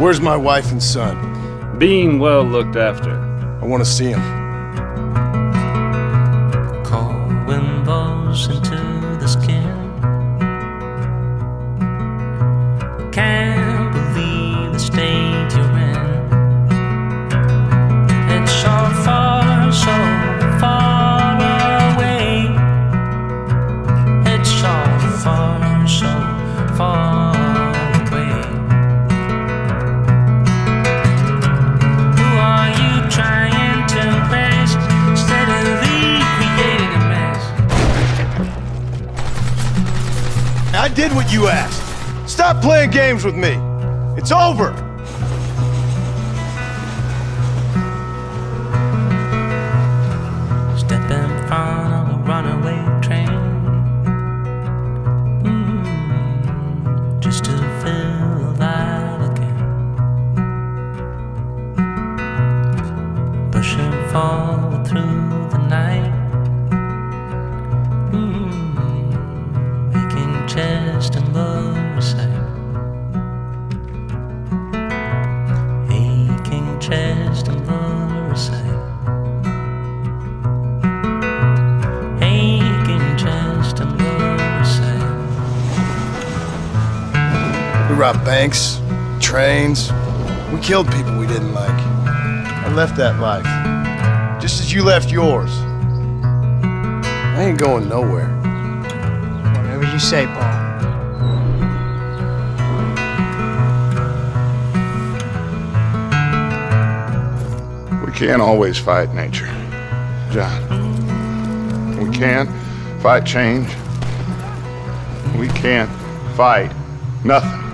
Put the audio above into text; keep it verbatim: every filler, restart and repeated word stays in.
Where's my wife and son? Being well looked after. I want to see him. Cold wind blows into the skin. Can't believe the state you're in. It's so far, so far away. It's so far, so far. I did what you asked. Stop playing games with me. It's over. Step in front of a runaway train. Mm, just to feel alive again. Pushing forward through the night. Chest and lower side, aching chest and lower side, aching chest and lower side. We robbed banks, trains, we killed people we didn't like. I left that life, just as you left yours. I ain't going nowhere. Whatever you say, Paul. We can't always fight nature, John. We can't fight change. We can't fight nothing.